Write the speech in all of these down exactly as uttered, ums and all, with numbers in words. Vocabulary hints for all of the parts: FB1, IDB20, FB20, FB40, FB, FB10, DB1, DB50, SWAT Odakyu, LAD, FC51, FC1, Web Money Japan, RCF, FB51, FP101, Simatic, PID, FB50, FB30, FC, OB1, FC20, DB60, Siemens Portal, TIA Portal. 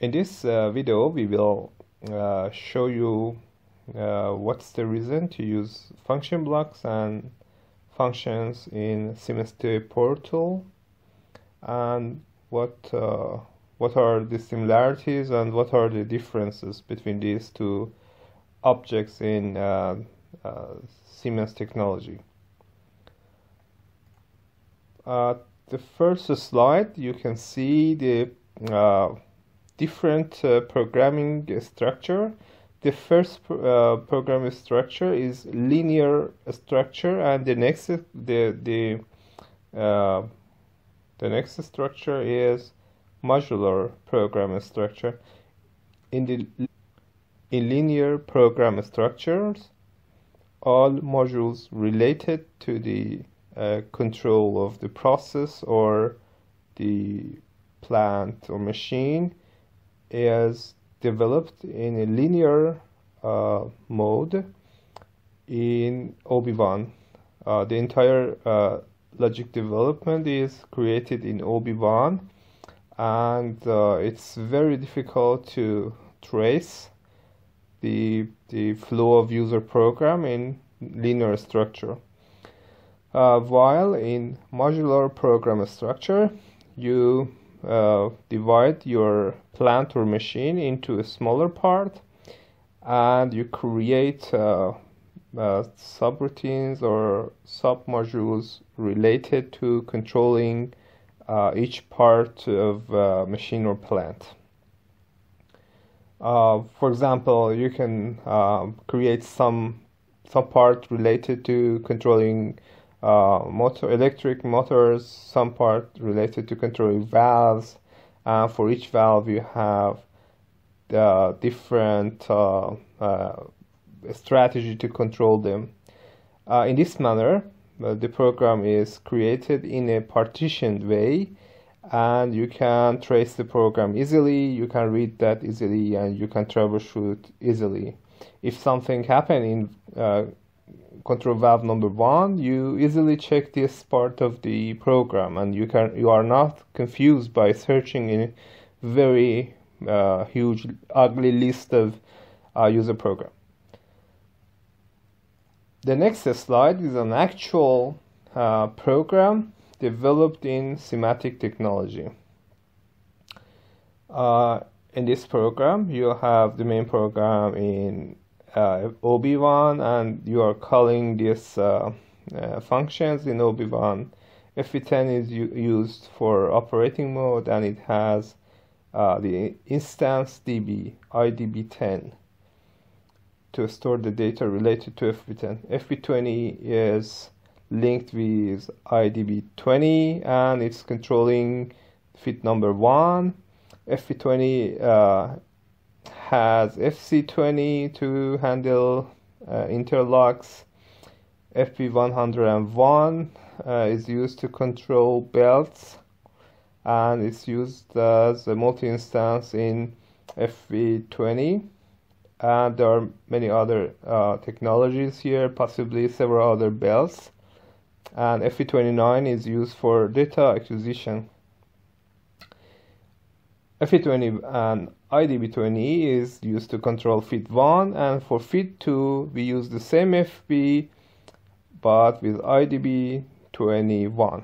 In this uh, video, we will uh, show you uh, what's the reason to use function blocks and functions in Siemens Portal, and what uh, what are the similarities and what are the differences between these two objects in uh, uh, Siemens technology. Uh, the first slide, you can see the uh, different uh, programming structure. The first uh, programming structure is linear structure, and the next the the uh, the next structure is modular programming structure. In the in linear program structures, all modules related to the uh, control of the process or the plant or machine is developed in a linear uh, mode in O B one. Uh, the entire uh, logic development is created in O B one, and uh, it's very difficult to trace the, the flow of user program in linear structure. Uh, while in modular program structure, you Uh, divide your plant or machine into a smaller part, and you create uh, uh, subroutines or submodules related to controlling uh, each part of uh, machine or plant. Uh, for example, you can uh, create some some part related to controlling Uh, motor, electric motors, some part related to controlling valves, and uh, for each valve you have the different uh, uh, strategy to control them. Uh, in this manner, uh, the program is created in a partitioned way, and you can trace the program easily, you can read that easily, and you can troubleshoot easily. If something happened in uh, control valve number one, you easily check this part of the program, and you can you are not confused by searching in a very uh, huge ugly list of uh, user program. The next slide is an actual uh, program developed in Simatic technology. Uh, in this program, you have the main program in Uh, O B one, and you are calling these uh, uh, functions in O B one. F B ten is used for operating mode, and it has uh, the instance D B, I D B ten, to store the data related to F B ten. F B twenty is linked with I D B twenty, and it's controlling fit number one. F B twenty uh, has F C twenty to handle uh, interlocks. F P one oh one uh, is used to control belts, and it's used as a multi-instance in F B twenty, and there are many other uh, technologies here, possibly several other belts. And F B twenty-nine is used for data acquisition. F B twenty and I D B twenty is used to control F B one, and for F B two we use the same F B but with I D B twenty-one.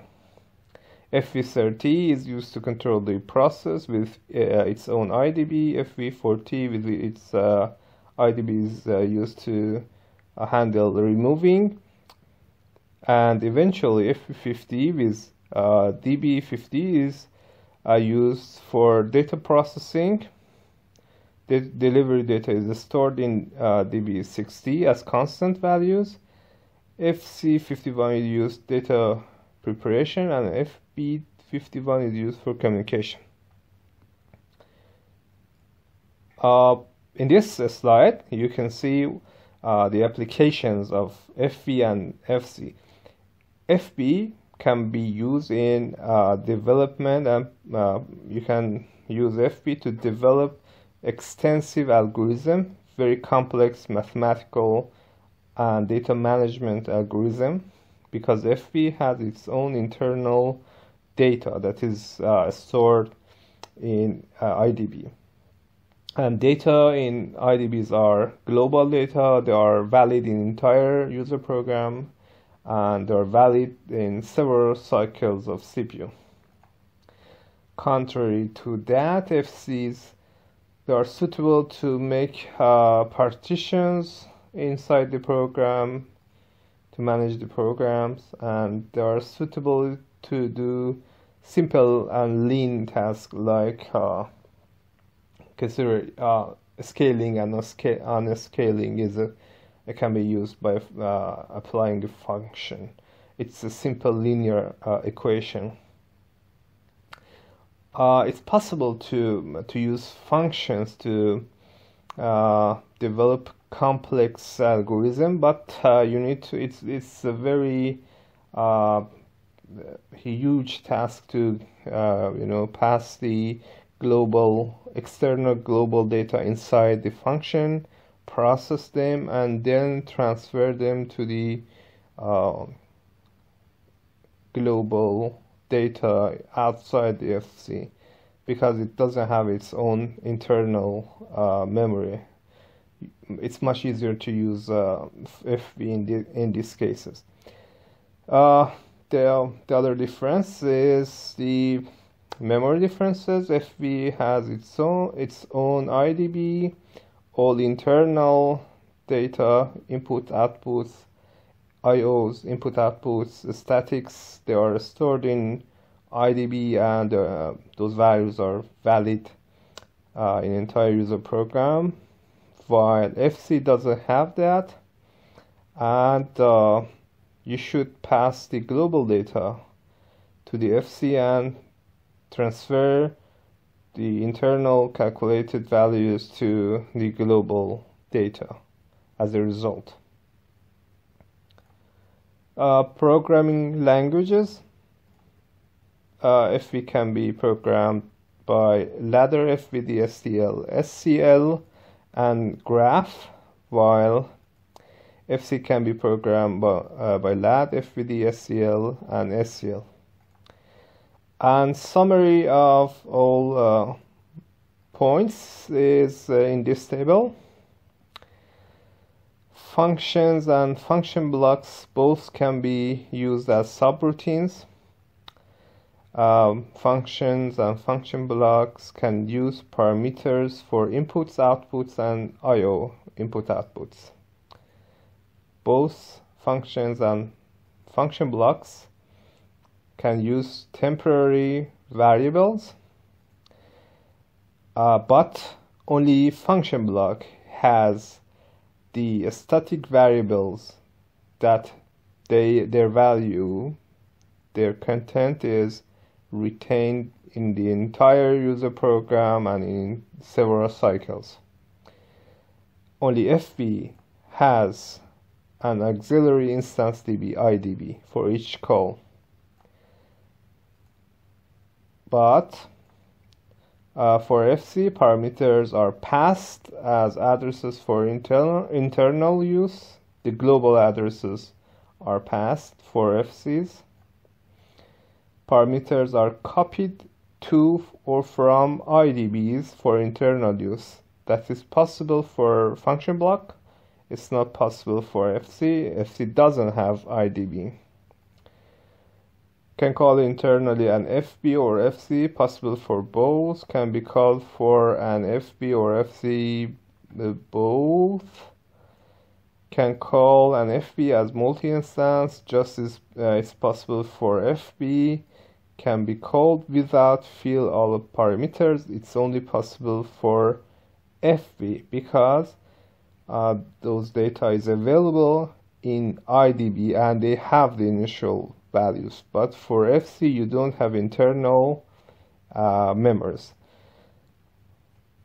F B thirty is used to control the process with uh, its own I D B. F B forty with its uh, I D B is uh, used to uh, handle removing, and eventually F B fifty with uh, D B fifty is uh, used for data processing. The delivery data is stored in uh, D B sixty as constant values. F C fifty-one is used data preparation, and F B fifty-one is used for communication. Uh, in this slide, you can see uh, the applications of F B and F C. F B can be used in uh, development, and uh, you can use F B to develop extensive algorithm, very complex mathematical and data management algorithm, because F B has its own internal data that is uh, stored in uh, I D B. And data in I D Bs are global data. They are valid in entire user program, and they are valid in several cycles of C P U. Contrary to that, F Cs, they are suitable to make uh, partitions inside the program to manage the programs, and they are suitable to do simple and lean tasks like uh, consider uh, scaling and unscaling is a, it can be used by uh, applying a function. It's a simple linear uh, equation. Uh, it's possible to to use functions to uh, develop complex algorithm, but uh, you need to. It's it's a very uh, huge task to uh, you know pass the global external global data inside the function, process them, and then transfer them to the uh, global data outside the F C, because it doesn't have its own internal uh, memory. It's much easier to use uh, F B in, the, in these cases. Uh, the, the other difference is the memory differences. F B has its own, its own I D B, all internal data, input, outputs, I Os, input outputs, statics, they are stored in I D B, and uh, those values are valid uh, in entire user program, while F C doesn't have that. And uh, you should pass the global data to the F C and transfer the internal calculated values to the global data as a result. Uh, programming languages. Uh, F B can be programmed by ladder, F B, D S T L, S C L, and graph, while F C can be programmed by, uh, by LAD, F B, D S C L, and S C L. And summary of all uh, points is uh, in this table. Functions and function blocks both can be used as subroutines. Um, functions and function blocks can use parameters for inputs, outputs, and I O input outputs. Both functions and function blocks can use temporary variables, uh, but only function block has the static variables that they their value, their content is retained in the entire user program and in several cycles. Only F B has an auxiliary instance D B, I D B for each call, but Uh, for F C, parameters are passed as addresses for internal internal use. The global addresses are passed for F Cs. Parameters are copied to or from I D Bs for internal use. That is possible for function block. It's not possible for F C. F C doesn't have I D B. Can call internally an F B or F C, possible for both. Can be called for an F B or F C both. Can call an F B as multi-instance, just as uh, it's possible for F B. Can be called without fill all the parameters. It's only possible for F B because uh, those data is available in I D B and they have the initial values, but for F C you don't have internal uh, members.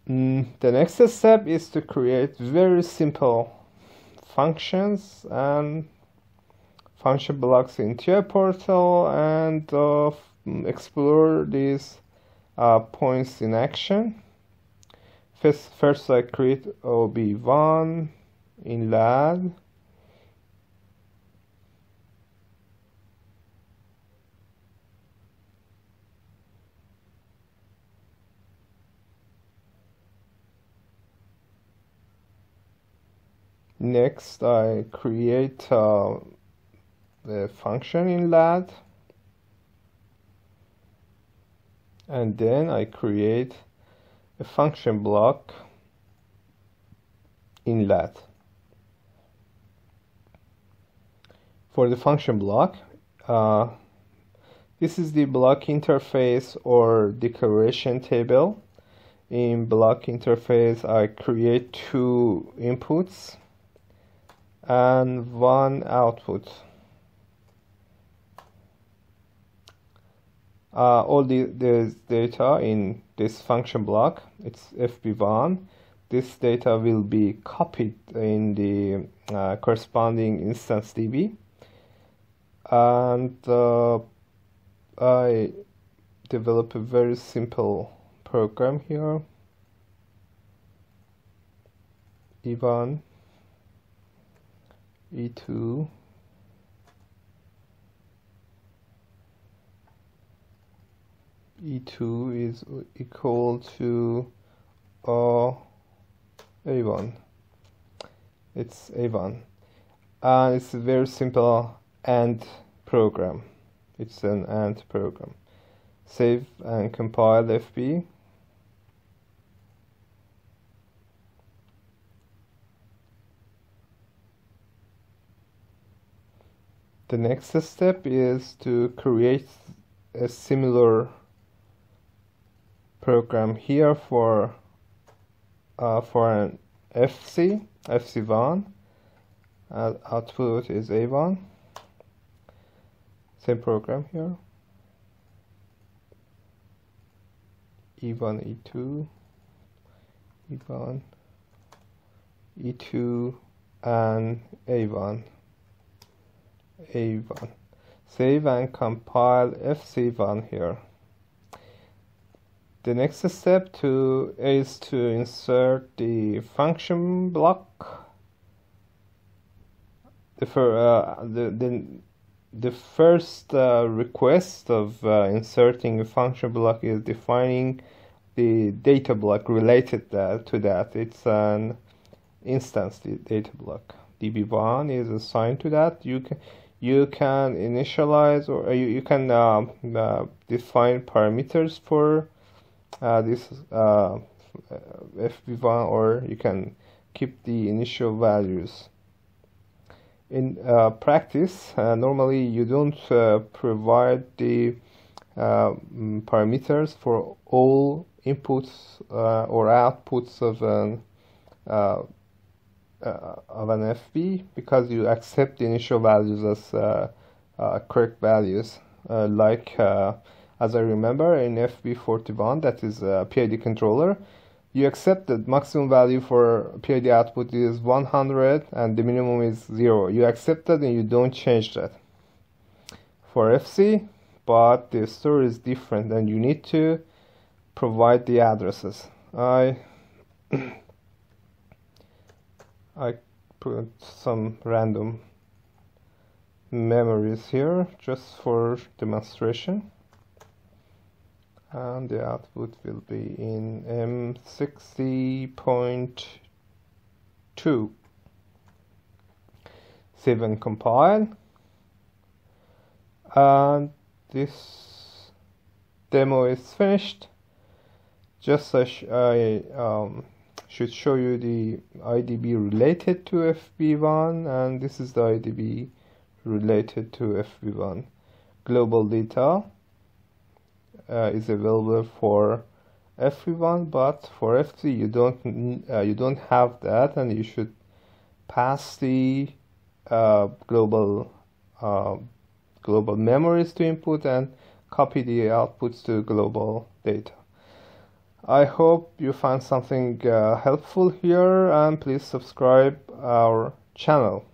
Mm, the next step is to create very simple functions and function blocks in T I A Portal and uh, explore these uh, points in action. First, first I create O B one in LAD. Next, I create uh, the function in L A D, and then I create a function block in L A D. For the function block, uh, this is the block interface or declaration table. In block interface, I create two inputs and one output. Uh, all the, the data in this function block, it's F B one. This data will be copied in the uh, corresponding instance D B, and uh, I develop a very simple program here, E one, E two, E two is equal to uh, A one. It's A one, and uh, it's a very simple AND program. It's an AND program. Save and compile F B. The next step is to create a similar program here for uh, for an F C, F C one, uh, output is A one, same program here, E one, E two, E one, E two, and A one. A one. Save and compile F C one here. The next step to is to insert the function block. The, for, uh, the, the, the first uh, request of uh, inserting a function block is defining the data block related uh, to that. It's an instance data block. D B one is assigned to that. You can You can initialize, or you, you can uh, uh, define parameters for uh, this uh, F B one, or you can keep the initial values. In uh, practice, uh, normally you don't uh, provide the uh, parameters for all inputs uh, or outputs of an uh, Uh, of an F B, because you accept the initial values as uh, uh, correct values. Uh, like uh, as I remember in F B forty-one, that is a P I D controller, you accept that maximum value for P I D output is one hundred and the minimum is zero. You accept that and you don't change that. For F C, but the story is different and you need to provide the addresses. I I put some random memories here just for demonstration, and the output will be in M sixty point two. Save and compile, and this demo is finished. Just as I um, should show you the I D B related to F B one, and this is the I D B related to F B one. Global data uh, is available for F B one, but for F C you don't uh, you don't have that, and you should pass the uh, global uh, global memories to input and copy the outputs to global data. I hope you find something uh, helpful here, and please subscribe our channel.